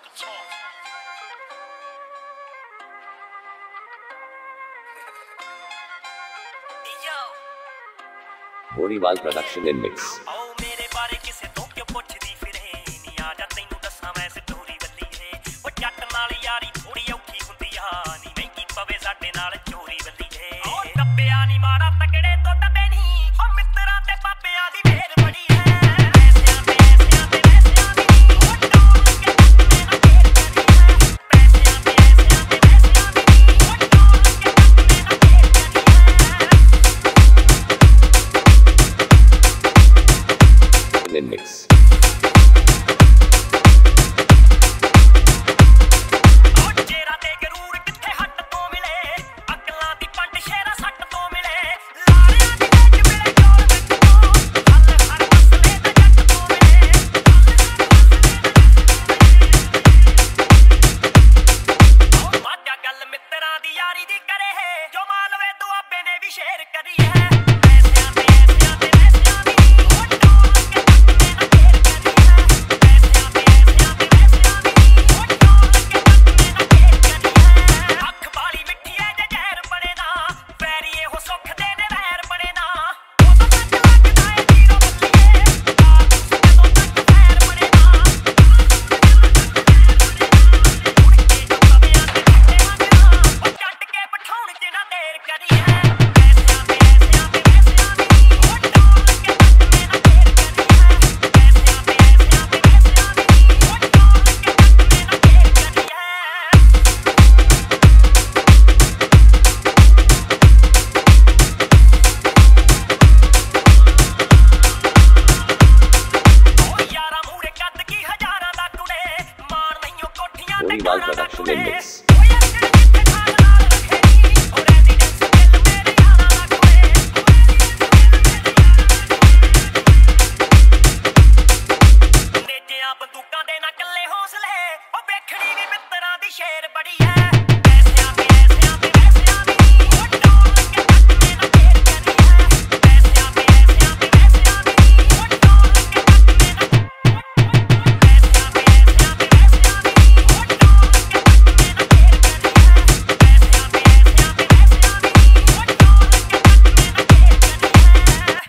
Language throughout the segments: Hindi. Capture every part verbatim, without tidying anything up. make them talk. Bodiwal production and mix. Mix Bodiwal production and mix.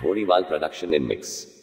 Bodiwal production and mix.